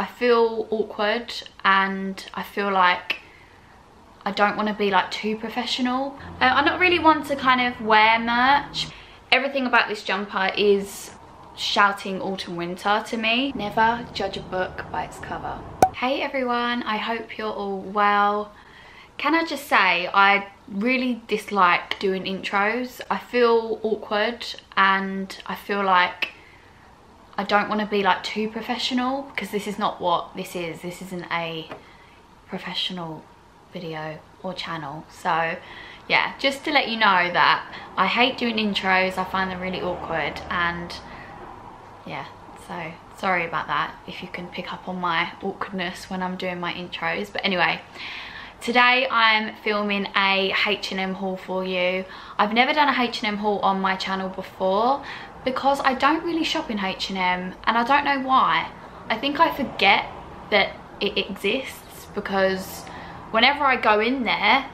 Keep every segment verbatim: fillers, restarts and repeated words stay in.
I feel awkward and I feel like I don't want to be like too professional. Uh, I'm not really one to kind of wear merch. Everything about this jumper is shouting autumn winter to me. Never judge a book by its cover. Hey everyone, I hope you're all well. Can I just say, I really dislike doing intros. I feel awkward and I feel like I don't want to be like too professional, because this is not what this is. This isn't a professional video or channel. So yeah, just to let you know that I hate doing intros. I find them really awkward, and yeah, so sorry about that if you can pick up on my awkwardness when I'm doing my intros. But anyway, today I'm filming a H and M haul for you. I've never done a H and M haul on my channel before because I don't really shop in H and M, and I don't know why. I think I forget that it exists, because whenever I go in there,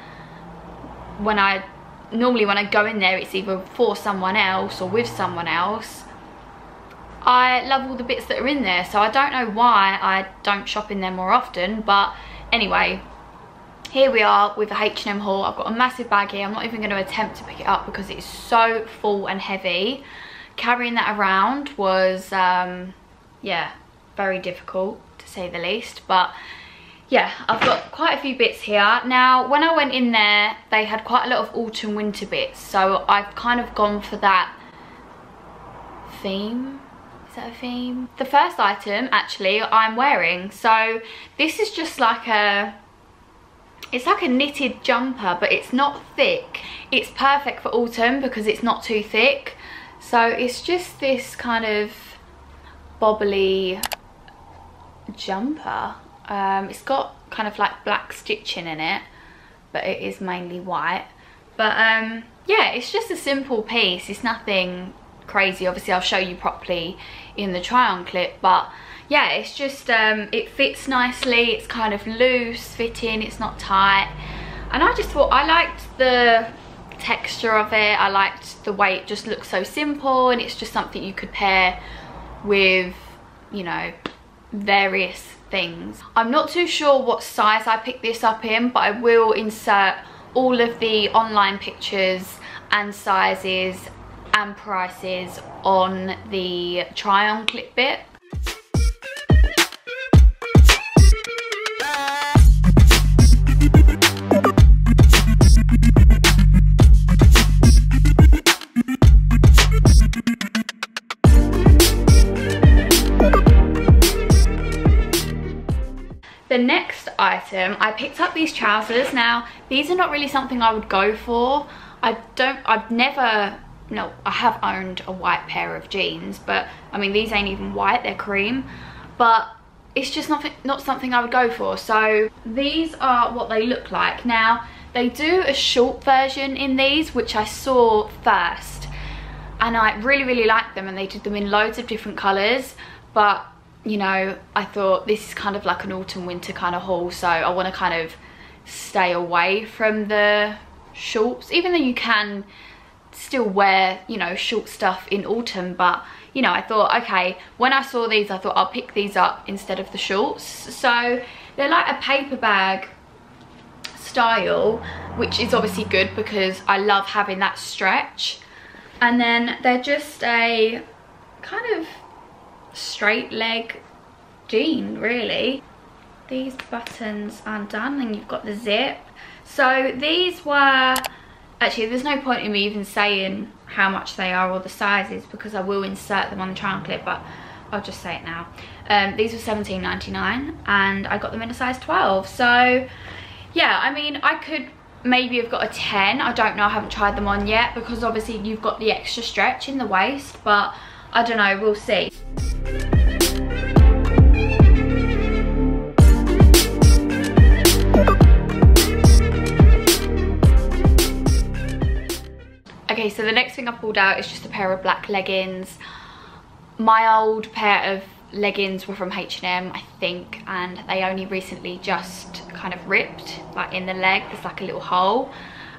when I normally when I go in there it's either for someone else or with someone else. I love all the bits that are in there, so I don't know why I don't shop in there more often. But anyway, here we are with a H and M haul. I've got a massive bag here. I'm not even going to attempt to pick it up because it's so full and heavy. Carrying that around was, um, yeah, very difficult to say the least. But yeah, I've got quite a few bits here. Now, when I went in there, they had quite a lot of autumn winter bits. So I've kind of gone for that theme. Is that a theme? The first item, actually, I'm wearing. So this is just like a... it's like a knitted jumper, but it's not thick. It's perfect for autumn because it's not too thick. So it's just this kind of bobbly jumper. Um, it's got kind of like black stitching in it, but it is mainly white. But um, yeah, it's just a simple piece. It's nothing crazy. Obviously, I'll show you properly in the try on clip, but yeah, it's just um it fits nicely. It's kind of loose fitting, it's not tight, and I just thought I liked the texture of it. I liked the way it just looks so simple, and it's just something you could pair with, you know, various things. I'm not too sure what size I picked this up in, but I will insert all of the online pictures and sizes and prices on the try on clip bit. The next item, I picked up these trousers. Now, these are not really something I would go for. I don't, I've never, no, I have owned a white pair of jeans, but I mean, these ain't even white, they're cream, but it's just not, not something I would go for. So these are what they look like. Now, they do a short version in these, which I saw first, and I really, really liked them, and they did them in loads of different colours, but you know, I thought this is kind of like an autumn winter kind of haul, so I want to kind of stay away from the shorts, even though you can still wear, you know, short stuff in autumn. But you know, I thought, okay, when I saw these, I thought I'll pick these up instead of the shorts. So they're like a paper bag style, which is obviously good because I love having that stretch. And then they're just a kind of straight leg jean, really. These buttons undone, and you've got the zip. So these were, actually there's no point in me even saying how much they are or the sizes, because I will insert them on the try on clip, but I'll just say it now. Um, these were seventeen ninety-nine, and I got them in a size twelve. So yeah, I mean, I could maybe have got a ten, I don't know, I haven't tried them on yet, because obviously you've got the extra stretch in the waist, but I don't know, we'll see. Okay, so the next thing I pulled out is just a pair of black leggings. My old pair of leggings were from H and M, I think, and they only recently just kind of ripped, like in the leg, there's like a little hole,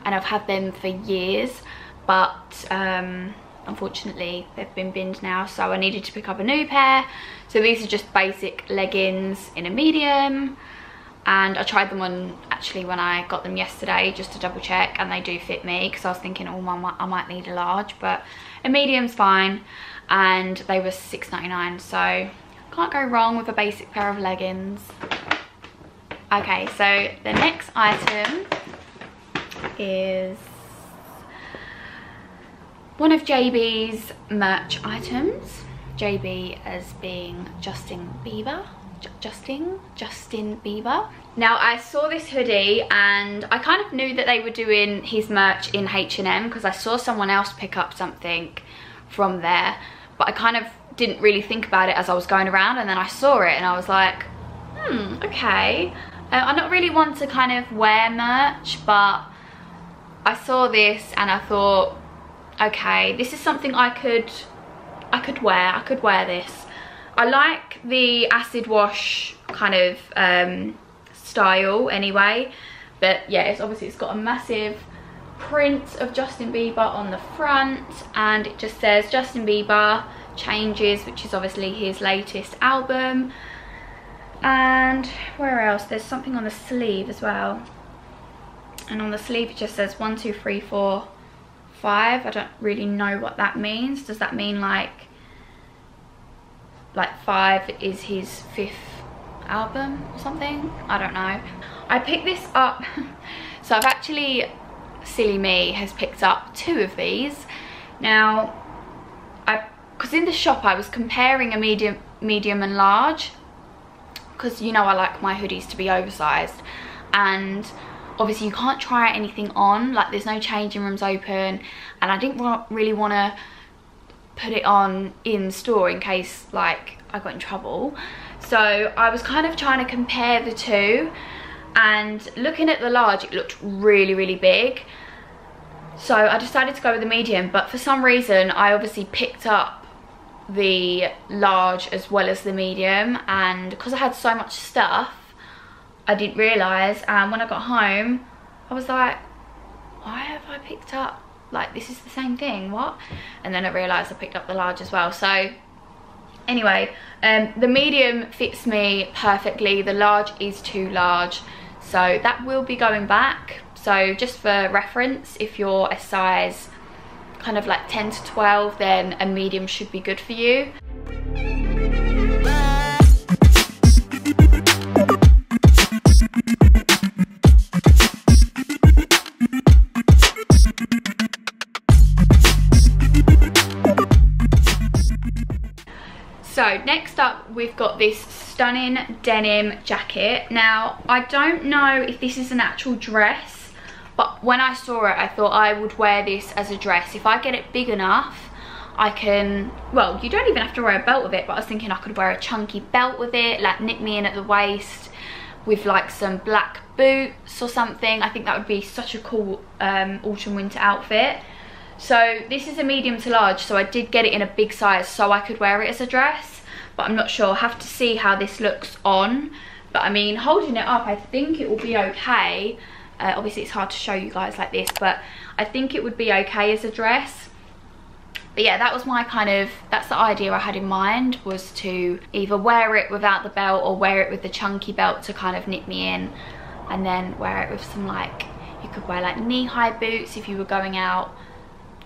and I've had them for years, but um, Unfortunately, they've been binned now, so I needed to pick up a new pair. So these are just basic leggings in a medium, and I tried them on actually when I got them yesterday just to double check, and they do fit me because I was thinking, oh, I might need a large, but a medium's fine. And they were six ninety-nine, so can't go wrong with a basic pair of leggings. Okay, so the next item is one of J B's merch items. J B as being Justin Bieber. J Justin? Justin Bieber. Now, I saw this hoodie and I kind of knew that they were doing his merch in H and M because I saw someone else pick up something from there, but I kind of didn't really think about it as I was going around, and then I saw it and I was like, hmm, okay. Uh, I'm not really one to kind of wear merch, but I saw this and I thought, okay, this is something I could I could wear. I could wear this. I like the acid wash kind of um, style anyway, but yeah, it's obviously it's got a massive print of Justin Bieber on the front, and it just says Justin Bieber Changes, which is obviously his latest album. And where else? There's something on the sleeve as well, and on the sleeve it just says one two three four five. I don't really know what that means. Does that mean like like five is his fifth album or something? I don't know. I picked this up so I've actually, silly me, has picked up two of these now, I because in the shop I was comparing a medium medium and large, because you know I like my hoodies to be oversized, and obviously you can't try anything on, like there's no changing rooms open, and I didn't want, really want to put it on in store in case like I got in trouble. So I was kind of trying to compare the two, and looking at the large it looked really really big, so I decided to go with the medium. But for some reason I obviously picked up the large as well as the medium, and because I had so much stuff I didn't realise, and when I got home I was like, why have I picked up, like this is the same thing, what? And then I realised I picked up the large as well. So anyway, um, the medium fits me perfectly, the large is too large, so that will be going back. So just for reference, if you're a size kind of like ten to twelve, then a medium should be good for you. So next up we've got this stunning denim jacket. Now I don't know if this is an actual dress, but when I saw it I thought I would wear this as a dress. If I get it big enough I can, well, you don't even have to wear a belt with it, but I was thinking I could wear a chunky belt with it, like knit me in at the waist with like some black boots or something. I think that would be such a cool um, autumn winter outfit. So this is a medium to large, so I did get it in a big size so I could wear it as a dress, but I'm not sure, I'll have to see how this looks on. But I mean, holding it up I think it will be okay. Uh, obviously it's hard to show you guys like this, but I think it would be okay as a dress. But yeah, that was my kind of, that's the idea I had in mind, was to either wear it without the belt or wear it with the chunky belt to kind of knit me in, and then wear it with some, like, you could wear like knee-high boots if you were going out.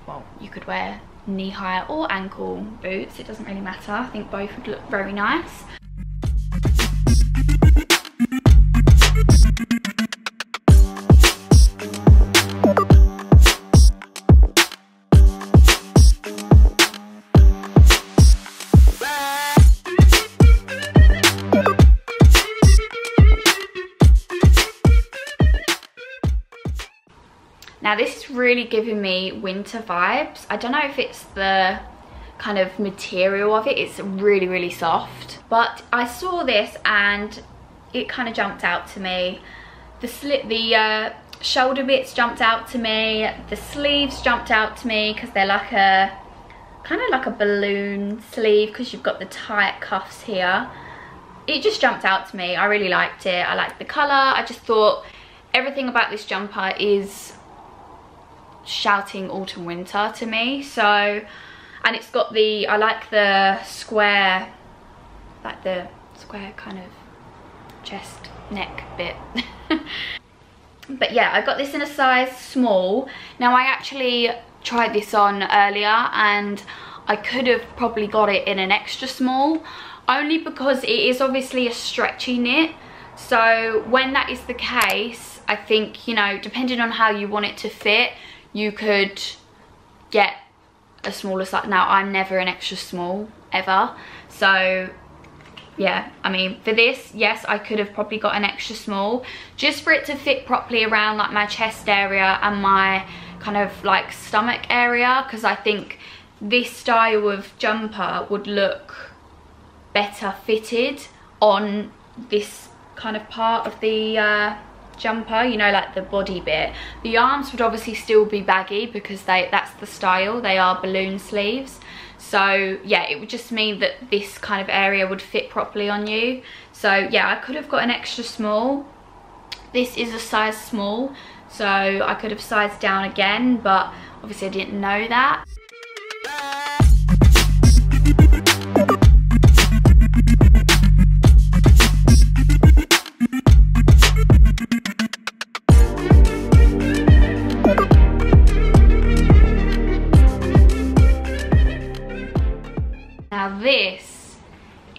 Well, you could wear knee-high or ankle boots, it doesn't really matter. I think both would look very nice. Now this is really giving me winter vibes. I don't know if it's the kind of material of it, it's really really soft, but I saw this and it kind of jumped out to me. The slit, the uh, shoulder bits jumped out to me, the sleeves jumped out to me because they're like a kind of like a balloon sleeve because you've got the tight cuffs here. It just jumped out to me, I really liked it, I liked the colour, I just thought everything about this jumper is shouting autumn winter to me. So and it's got the, I like the square, like the square kind of chest neck bit. But yeah, I got this in a size small. Now I actually tried this on earlier and I could have probably got it in an extra small, only because it is obviously a stretchy knit. So when that is the case, I think, you know, depending on how you want it to fit, you could get a smaller size. Now I'm never an extra small ever, so yeah, I mean, for this, yes, I could have probably got an extra small, just for it to fit properly around like my chest area and my kind of like stomach area, because I think this style of jumper would look better fitted on this kind of part of the uh, jumper, you know, like the body bit. The arms would obviously still be baggy because they that's the style, they are balloon sleeves. So yeah, it would just mean that this kind of area would fit properly on you. So yeah, I could have got an extra small. This is a size small, so I could have sized down again, but obviously I didn't know that. Now this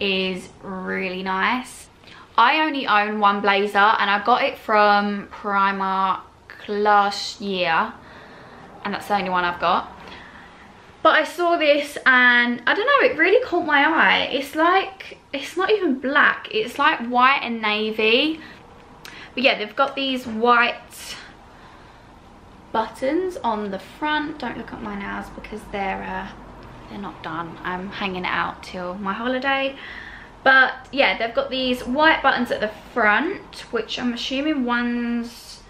is really nice. I only own one blazer and I got it from Primark last year, and that's the only one I've got. But I saw this and I don't know, it really caught my eye. It's like, it's not even black, it's like white and navy. But yeah, they've got these white buttons on the front. Don't look at my nails because they're uh, they're not done. I'm hanging it out till my holiday. But yeah, they've got these white buttons at the front, which I'm assuming one's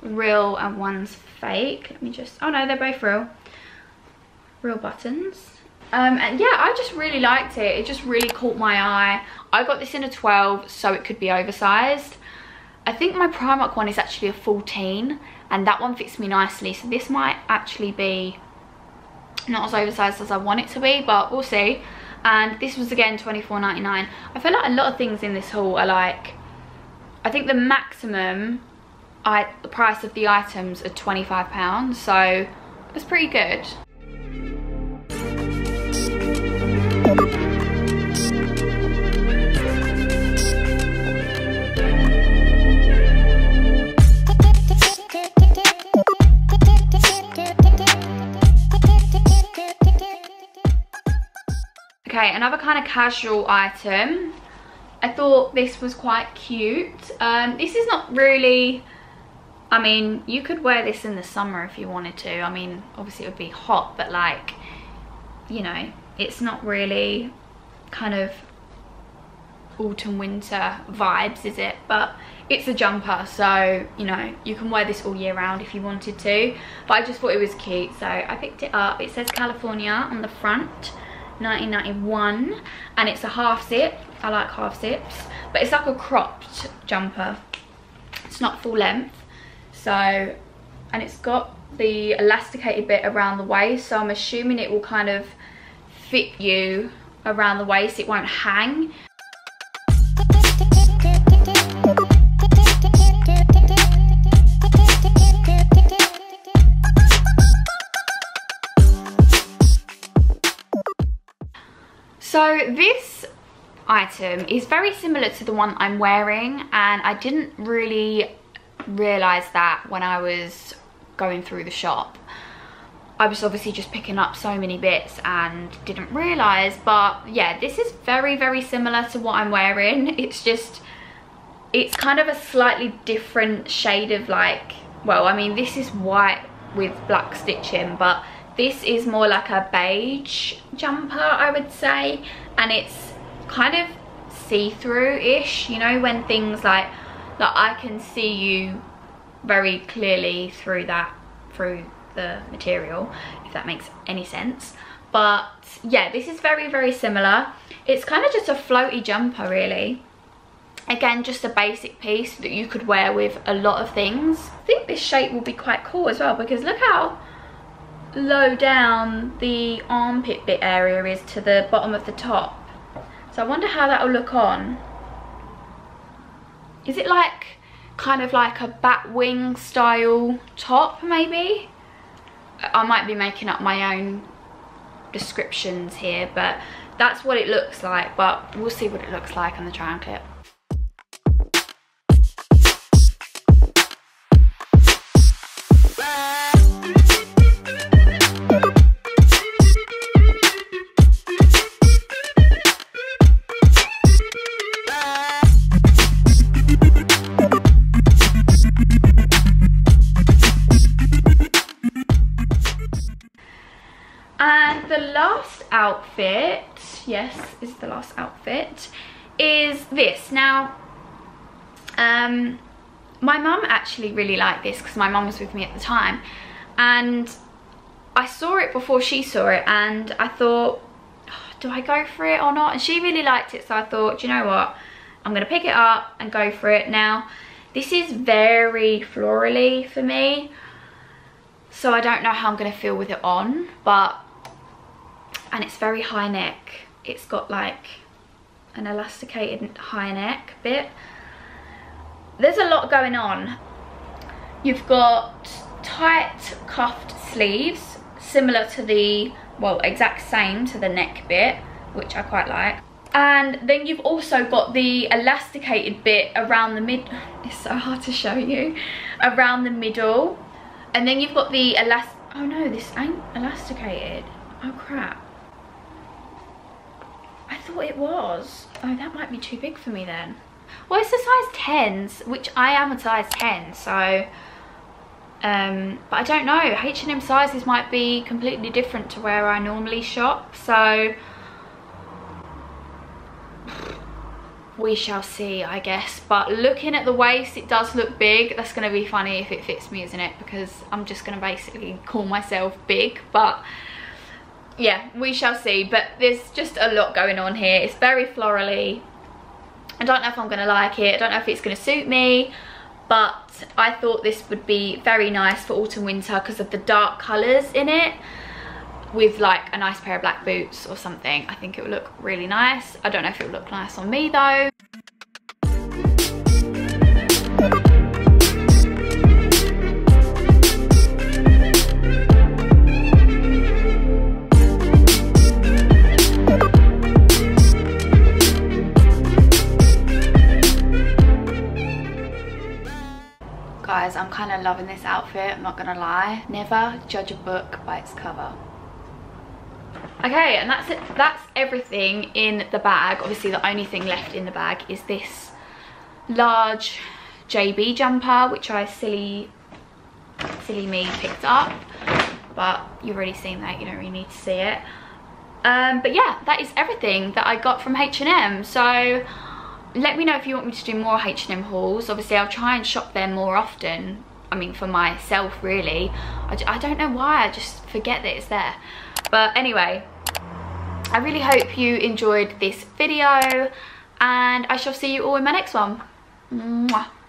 real and one's fake. Let me just, oh no, they're both real. Real buttons. Um, and yeah, I just really liked it. It just really caught my eye. I got this in a twelve, so it could be oversized. I think my Primark one is actually a fourteen, and that one fits me nicely. So this might actually be not as oversized as I want it to be, but we'll see. And this was again twenty-four ninety-nine. I feel like a lot of things in this haul are like, I think the maximum I, the price of the items are twenty-five pounds, so that's pretty good. Okay, another kind of casual item. I thought this was quite cute. Um, this is not really, I mean, you could wear this in the summer if you wanted to. I mean, obviously it would be hot, but like, you know, it's not really kind of autumn winter vibes, is it? But it's a jumper, so you know, you can wear this all year round if you wanted to. But I just thought it was cute, so I picked it up. It says California on the front. nineteen ninety-one, and it's a half zip. I like half zips, but it's like a cropped jumper, it's not full length. So, and it's got the elasticated bit around the waist, so I'm assuming it will kind of fit you around the waist, it won't hang. So this item is very similar to the one I'm wearing, and I didn't really realise that when I was going through the shop. I was obviously just picking up so many bits and didn't realise, but yeah, this is very, very similar to what I'm wearing. It's just, it's kind of a slightly different shade of like, well, I mean, this is white with black stitching, but this is more like a beige jumper, I would say, and it's kind of see-through-ish, you know, when things like, like I can see you very clearly through that, through the material, if that makes any sense. But yeah, this is very, very similar. It's kind of just a floaty jumper, really. Again, just a basic piece that you could wear with a lot of things. I think this shape will be quite cool as well, because look how low down the armpit bit area is to the bottom of the top. So I wonder how that will look on. Is it like kind of like a bat wing style top maybe? I might be making up my own descriptions here, but that's what it looks like. But we'll see what it looks like on the try on clip. And the last outfit, yes, is the last outfit, is this. Now, um, my mum actually really liked this because my mum was with me at the time. And I saw it before she saw it and I thought, oh, do I go for it or not? And she really liked it, so I thought, do you know what? I'm going to pick it up and go for it. Now, this is very florally for me, so I don't know how I'm going to feel with it on, but... And it's very high neck. It's got like an elasticated high neck bit. There's a lot going on. You've got tight cuffed sleeves, similar to the, well, exact same to the neck bit, which I quite like. And then you've also got the elasticated bit around the mid, it's so hard to show you, around the middle. And then you've got the elastic, oh no, this ain't elasticated. Oh crap. I thought it was. Oh, that might be too big for me then. Well, it's a size tens, which I am a size ten, so... Um, but I don't know. H and M sizes might be completely different to where I normally shop, so... We shall see, I guess. But looking at the waist, it does look big. That's going to be funny if it fits me, isn't it? Because I'm just going to basically call myself big, but... Yeah, we shall see, but there's just a lot going on here. It's very florally. I don't know if I'm going to like it. I don't know if it's going to suit me, but I thought this would be very nice for autumn winter because of the dark colours in it with like a nice pair of black boots or something. I think it would look really nice. I don't know if it would look nice on me though. Guys, I'm kind of loving this outfit, I'm not gonna lie. Never judge a book by its cover. Okay, and that's it. That's everything in the bag. Obviously the only thing left in the bag is this large J B jumper, which I silly silly me picked up, but you've already seen that, you don't really need to see it. Um but yeah, that is everything that I got from H and M. So let me know if you want me to do more H and M hauls. Obviously I'll try and shop there more often. I mean, for myself really. I, I don't know why, I just forget that it's there. But anyway, I really hope you enjoyed this video and I shall see you all in my next one. Mwah.